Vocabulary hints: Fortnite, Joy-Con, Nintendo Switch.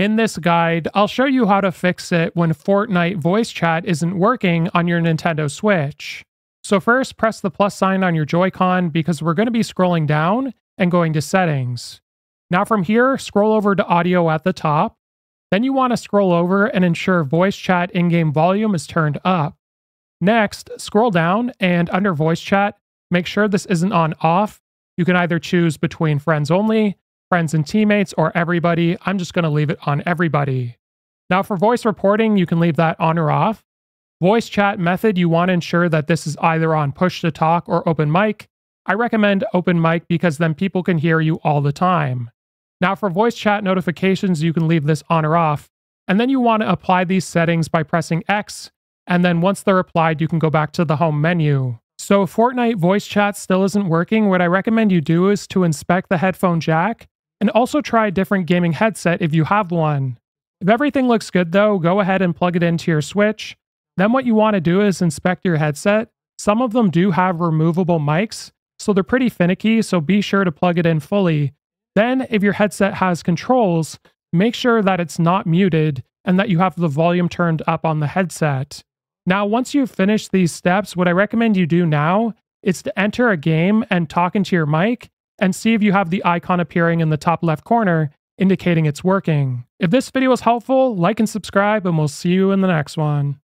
In this guide, I'll show you how to fix it when Fortnite voice chat isn't working on your Nintendo Switch. So first, press the plus sign on your Joy-Con because we're going to be scrolling down and going to Settings. Now from here, scroll over to Audio at the top. Then you want to scroll over and ensure voice chat in-game volume is turned up. Next, scroll down and under voice chat, make sure this isn't on off. You can either choose between friends only, friends and teammates, or everybody. I'm just going to leave it on everybody. Now for voice reporting, you can leave that on or off. Voice chat method, you want to ensure that this is either on push to talk or open mic. I recommend open mic because then people can hear you all the time. Now for voice chat notifications, you can leave this on or off. And then you want to apply these settings by pressing X. And then once they're applied, you can go back to the home menu. So if Fortnite voice chat still isn't working, what I recommend you do is to inspect the headphone jack and also try a different gaming headset if you have one. If everything looks good though, go ahead and plug it into your Switch. Then what you want to do is inspect your headset. Some of them do have removable mics, so they're pretty finicky, so be sure to plug it in fully. Then, if your headset has controls, make sure that it's not muted and that you have the volume turned up on the headset. Now, once you've finished these steps, what I recommend you do now is to enter a game and talk into your mic and see if you have the icon appearing in the top left corner, indicating it's working. If this video was helpful, like and subscribe, and we'll see you in the next one.